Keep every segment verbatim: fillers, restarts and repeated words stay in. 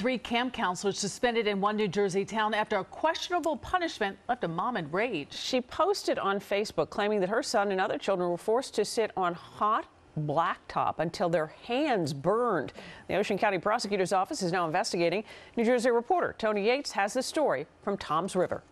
Three camp counselors suspended in one New Jersey town after a questionable punishment left a mom enraged. She posted on Facebook claiming that her son and other children were forced to sit on hot blacktop until their hands burned. The Ocean County Prosecutor's Office is now investigating. New Jersey reporter Tony Yates has the story from Toms River.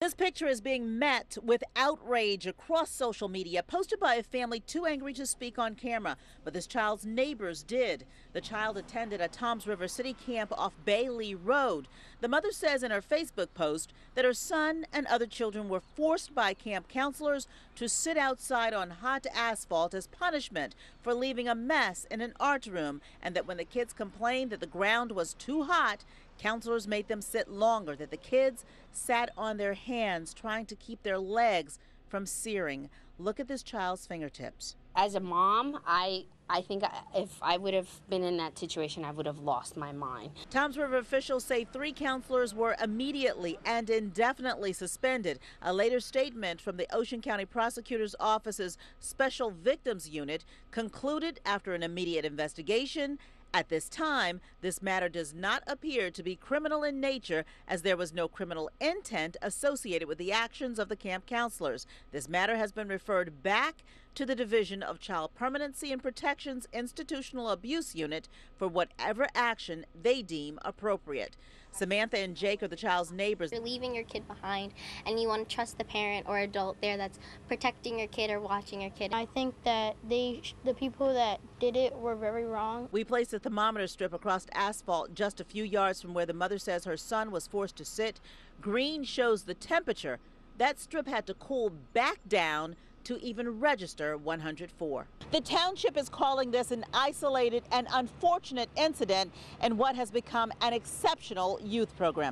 This picture is being met with outrage across social media, posted by a family too angry to speak on camera, but this child's neighbors did. The child attended a Toms River City camp off Bey Lea Road. The mother says in her Facebook post that her son and other children were forced by camp counselors to sit outside on hot asphalt as punishment for leaving a mess in an art room, and that when the kids complained that the ground was too hot, counselors made them sit longer, that the kids sat on their hands trying to keep their legs from searing. Look at this child's fingertips. As a mom, I, I think if I would have been in that situation, I would have lost my mind. Toms River officials say three counselors were immediately and indefinitely suspended. A later statement from the Ocean County Prosecutor's Office's Special Victims Unit concluded after an immediate investigation, at this time, this matter does not appear to be criminal in nature, as there was no criminal intent associated with the actions of the camp counselors. This matter has been referred back to the Division of Child Permanency and Protection's Institutional Abuse Unit for whatever action they deem appropriate. Samantha and Jake are the child's neighbors. You're leaving your kid behind, and you want to trust the parent or adult there that's protecting your kid or watching your kid. I think that they, the people that did it were very wrong. We placed a thermometer strip across asphalt just a few yards from where the mother says her son was forced to sit. Green shows the temperature. That strip had to cool back down to even register one hundred four. The township is calling this an isolated and unfortunate incident in what has become an exceptional youth program.